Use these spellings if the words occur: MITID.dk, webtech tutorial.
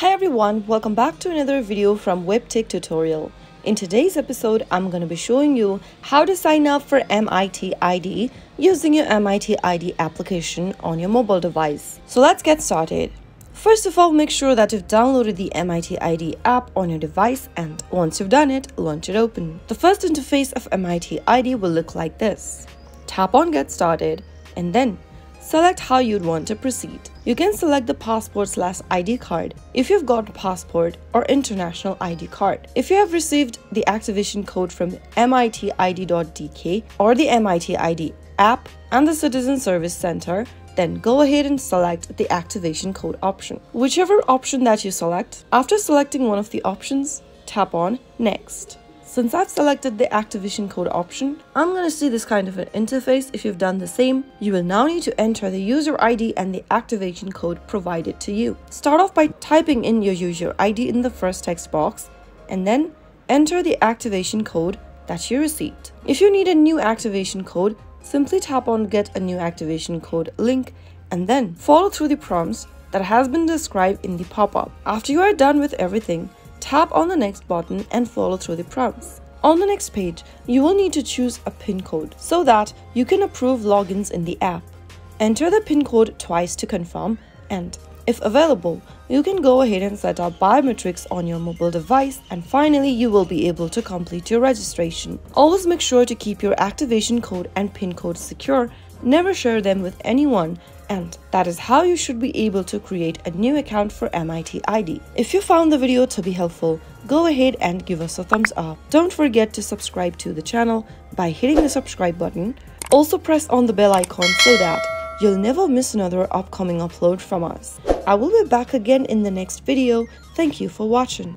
Hi everyone, welcome back to another video from webtech tutorial. In today's episode, I'm going to be showing you how to sign up for MITID using your MITID application on your mobile device. So let's get started. First of all, make sure that you've downloaded the MITID app on your device, and once you've done it, launch it open. The first interface of MITID will look like this. Tap on Get Started and then select how you'd want to proceed. You can select the passport/ID card if you've got a passport or international ID card. If you have received the activation code from MITID.dk or the MITID app and the Citizen Service Center, then go ahead and select the activation code option. Whichever option that you select, after selecting one of the options, tap on Next. Since I've selected the activation code option, I'm going to see this kind of an interface. If you've done the same, you will now need to enter the user ID and the activation code provided to you. Start off by typing in your user ID in the first text box and then enter the activation code that you received. If you need a new activation code, simply tap on Get a New Activation Code link and then follow through the prompts that has been described in the pop-up. After you are done with everything, tap on the next button and follow through the prompts. On the next page, you will need to choose a PIN code so that you can approve logins in the app. Enter the PIN code twice to confirm, and if available, you can go ahead and set up biometrics on your mobile device, and finally you will be able to complete your registration. Always make sure to keep your activation code and PIN code secure. Never share them with anyone, and that is how you should be able to create a new account for MITID. If you found the video to be helpful, go ahead and give us a thumbs up. Don't forget to subscribe to the channel by hitting the subscribe button. Also press on the bell icon so that you'll never miss another upcoming upload from us. I will be back again in the next video. Thank you for watching.